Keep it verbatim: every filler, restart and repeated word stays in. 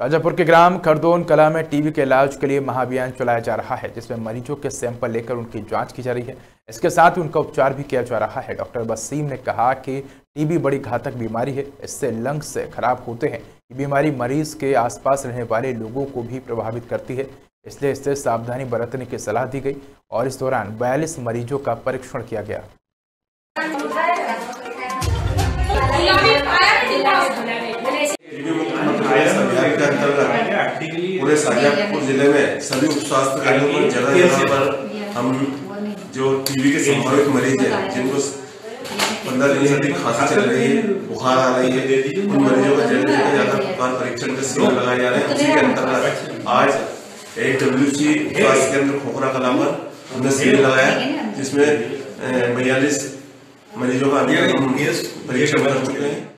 राजापुर के ग्राम खरदोन कला में टीबी के इलाज के लिए महाअभियान चलाया जा रहा है, जिसमें मरीजों के सैंपल लेकर उनकी जांच की जा रही है। इसके साथ ही उनका उपचार भी किया जा रहा है। डॉक्टर वसीम ने कहा कि टीबी बड़ी घातक बीमारी है, इससे लंग्स खराब होते हैं। ये बीमारी मरीज के आसपास रहने वाले लोगों को भी प्रभावित करती है, इसलिए इससे सावधानी बरतने की सलाह दी गई और इस दौरान बयालीस मरीजों का परीक्षण किया गया। पूरे शाजापुर जिले में सभी उप स्वास्थ्य केंद्रों पर जगह जगह पर हम जो टीबी के संभावित मरीज हैं, जिनको पंद्रह दिन से अधिक खांसी चल रही है, बुखार आ रही है, उन मरीजों का जल्द से जल्द बुखार परीक्षण का शिविर लगाया जा रहा है। उसी के अंतर्गत आज एक डब्ल्यू सी स्वास्थ्य केंद्र खोखरा कला पर हमने शिविर लगाया, जिसमें बयालीस मरीजों का परीक्षण कर चुके हैं।